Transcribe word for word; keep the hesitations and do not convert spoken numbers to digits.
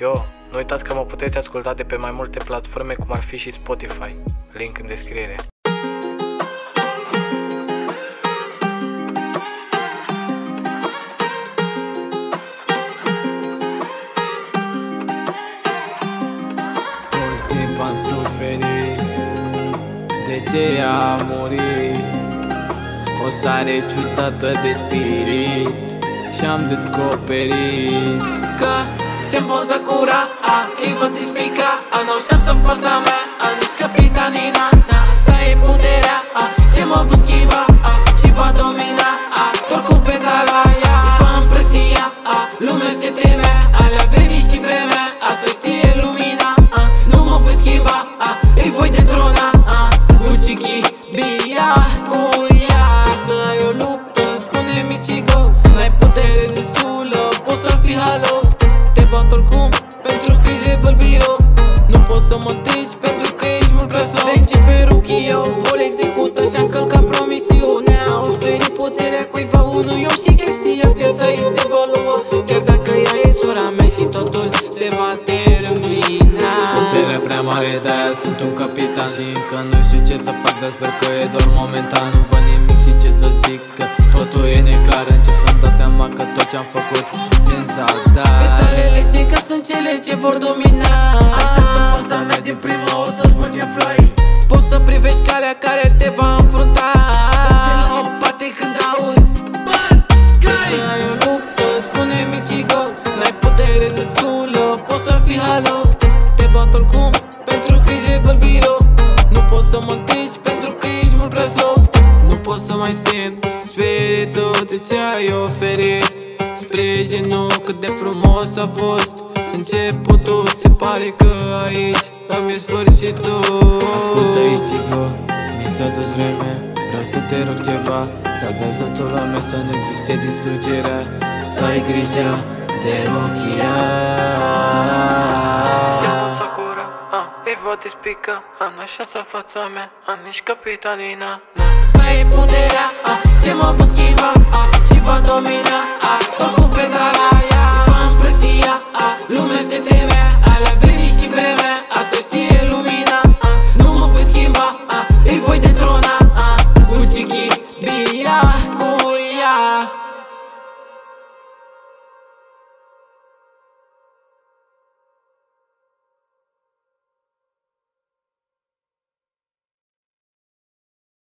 Yo, nu uitați că mă puteți asculta de pe mai multe platforme, cum ar fi și Spotify. Link în descriere. Mult timp am suferit, de ce am murit, o stare ciudată de spirit, și-am descoperit că Senbonzakura, îi vă explica. Nu știam să-mi fața mea, nici capitanina. Asta e puterea, ce mă va schimba și va domina. Doar cu pedala ea îi fă impresia, lumea se teme, alea veni și vremea. Să știe lumina, nu mă voi schimba, îi voi detrona. Uchigi, bia cu ea, să eu luptă, îmi spune Ichigo. N-ai putere de sulă, poți să fii halo. Oricum, pentru că ești vorbilo, nu poți să mă treci, pentru că ești mult prea slow. De începe Rukio, vor execută și-a încălcat promisiunea. Oferi puterea cuiva unui om și chestia, viața ei se va lua, chiar dacă ea e sora mea și totul se va termina. Puterea prea mare, de-aia sunt un capitan și încă nu știu ce să fac, dar sper că e doar momentan. Nu văd nimic și ce să zic, că totul e neclar. Încep să-mi dau seama că tot ce-am făcut e în zadar. Petalele cei ca sunt cele ce vor domina. Așa sunt fața mea din prima, o să spurgem fly. Poți să privești calea care te va înfrunta. Dă-te la o parte când auzi bun, găi! Să ai o luptă, spune-mi Ichigo. N-ai putere destul, poți să fii halo. Te bat oricum, pentru că ești vorbilo. Nu poți să mă treci, pentru că ești mult prea slow. Nu poți să mai simt spiritul de ce ai oferit. Sprijinul cât de frumos a fost începutul, se pare că aici am e sfârșitul. Ascultă Ichigo, mi s-a dus vremea, vreau să te rog ceva. Salvează tu lumea să nu existe distrugerea. Să ai grijă de Rukia. Senbonzakura, îi vă despică, nu șansa fața mea, nici capitanina. Asta e puterea, ce mă va schimba și va domina. Cu ea